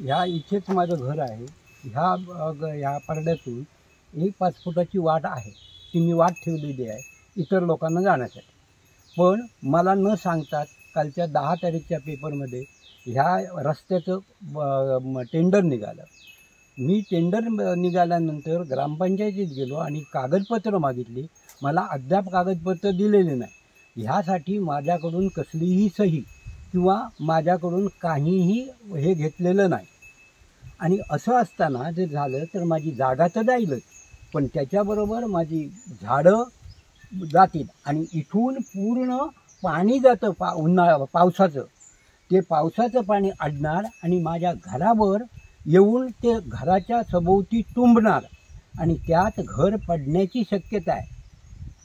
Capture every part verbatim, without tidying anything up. ह्या इथेच माझं घर आहे. ह्या ह्या पडद्यातून एक पाच फुटाची वाट आहे, ती मी वाट ठेवलेली आहे इतर लोकांना जाण्यासाठी. पण मला न सांगताच कालच्या दहा तारीखच्या पेपरमध्ये ह्या रस्त्याचं टेंडर निघालं. मी टेंडर निघाल्यानंतर ग्रामपंचायतीत गेलो आणि कागदपत्र मागितली. मला अद्याप कागदपत्र दिलेले नाही. ह्यासाठी माझ्याकडून कसलीही सही किंवा माझ्याकडून काहीही हे घेतलेलं नाही. आणि असं असताना जे झालं तर माझी जागा तर जाईलच, पण त्याच्याबरोबर माझी झाडं जातील आणि इथून पूर्ण पाणी जातं पा उन्हाळा पावसाचं. ते पावसाचं पाणी अडणार आणि माझ्या घरावर येऊन ते घराच्या सभोवती तुंबणार आणि त्यात घर पडण्याची शक्यता आहे.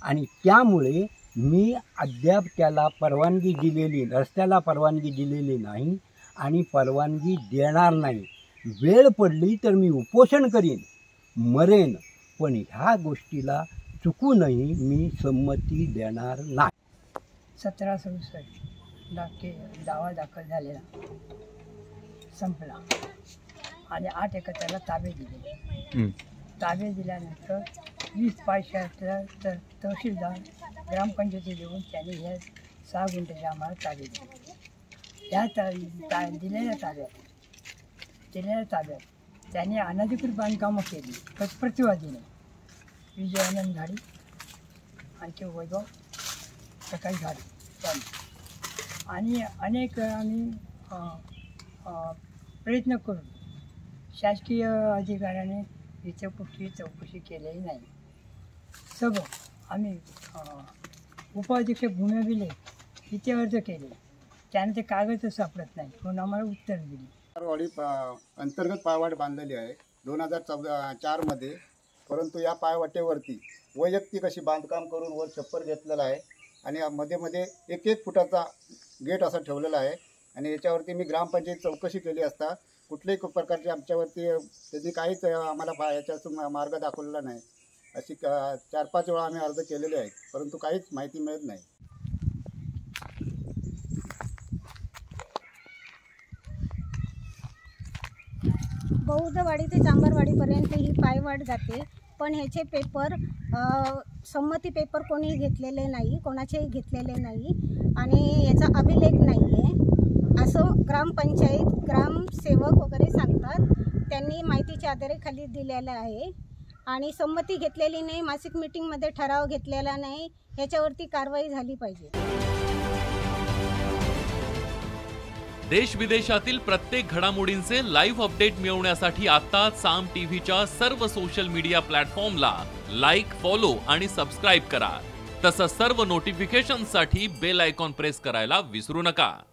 आणि त्यामुळे मी अद्याप त्याला परवानगी दिलेली, रस्त्याला परवानगी दिलेली नाही आणि परवानगी देणार नाही. वेळ पडली तर मी उपोषण करीन, मरेन, पण ह्या गोष्टीला चुकूनही मी संमती देणार नाही. सतरा सदुसष्ट दाखे दावा दाखल झालेला संपला आणि आठ एकरला ताबे दिले. ताबे दिल्यानंतर वीस पायशातला तर तहसीलदार ग्रामपंचायती देऊन त्याने ह्या सहा गुंठ्याच्या आम्हाला ताबे दिले. ह्या ता ता दिलेल्या ताब्यात दिलेल्या ताब्यात त्याने अनधिकृत बांधकामं केली. कच प्रतिवादीने विजयानंद झाडी आणखी वैभव सकाळी झाडी आणि अनेक आम्ही प्रयत्न करून शासकीय अधिकाऱ्याने इथे कुठली चौकशी केलेली नाही. सगळं आम्ही उपाध्यक्षक भूम्या बिले इथे अर्ज केले, त्याने ते कागदच सापडत नाही म्हणून आम्हाला उत्तर दिली. पारवाडी पा अंतर्गत पायवाट बांधलेली आहे दोन हजार चौदा चारमध्ये, परंतु या पायवाटेवरती वैयक्तिक अशी बांधकाम करून वर छप्पर घेतलेलं आहे आणि मध्ये मध्ये एक एक फुटाचा गेट असा ठेवलेला आहे. आणि याच्यावरती मी ग्रामपंचायत चौकशी केली असता कुठल्याही प्रकारची आमच्यावरती त्याची काहीच आम्हाला बा याच्यातून मार्ग दाखवलेला नाही. अशी चार पाच वेळा आम्ही अर्ज केलेले आहेत परंतु काहीच माहिती मिळत नाही. बहुदवाडी ते चांबरवाडीपर्यंत ही पायवाट जाते, पण ह्याचे पेपर संमती पेपर कोणी घेतलेले नाही, कोणाचेही घेतलेले नाही आणि याचा अभिलेख नाही आहे असं ग्रामपंचायत ग्रामसेवक वगैरे सांगतात. त्यांनी माहितीच्या आधारे खाली दिलेलं आहे आणि संमती घेतलेली नाही, मासिक मीटिंगमध्ये ठराव घेतलेला नाही. याच्यावरती कारवाई झाली पाहिजे. देश विदेशातील प्रत्येक घडामोडींचे लाईव्ह अपडेट मिळवण्यासाठी आता साम टीव्हीच्या सर्व सोशल मीडिया प्लॅटफॉर्मला लाईक, फॉलो आणि सबस्क्राईब करा. तसंच सर्व नोटिफिकेशनसाठी बेल आयकॉन प्रेस करायला विसरू नका.